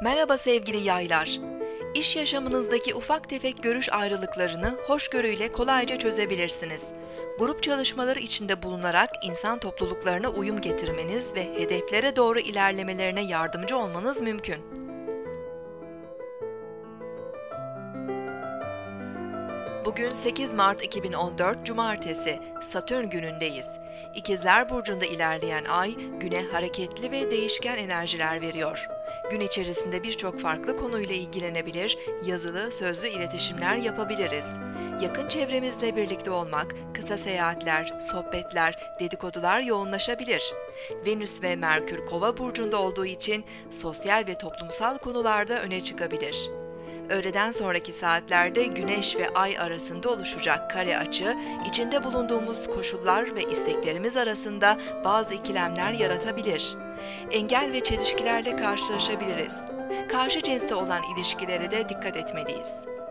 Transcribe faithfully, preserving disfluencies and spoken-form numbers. Merhaba sevgili yaylar. İş yaşamınızdaki ufak tefek görüş ayrılıklarını hoşgörüyle kolayca çözebilirsiniz. Grup çalışmaları içinde bulunarak insan topluluklarına uyum getirmeniz ve hedeflere doğru ilerlemelerine yardımcı olmanız mümkün. Bugün sekiz Mart iki bin on dört Cumartesi, Satürn günündeyiz. İkizler Burcu'nda ilerleyen ay, güne hareketli ve değişken enerjiler veriyor. Gün içerisinde birçok farklı konuyla ilgilenebilir, yazılı, sözlü iletişimler yapabiliriz. Yakın çevremizle birlikte olmak, kısa seyahatler, sohbetler, dedikodular yoğunlaşabilir. Venüs ve Merkür Kova Burcu'nda olduğu için sosyal ve toplumsal konularda öne çıkabilir. Öğleden sonraki saatlerde Güneş ve Ay arasında oluşacak kare açı, içinde bulunduğumuz koşullar ve isteklerimiz arasında bazı ikilemler yaratabilir. Engel ve çelişkilerle karşılaşabiliriz. Karşı cinste olan ilişkilere de dikkat etmeliyiz.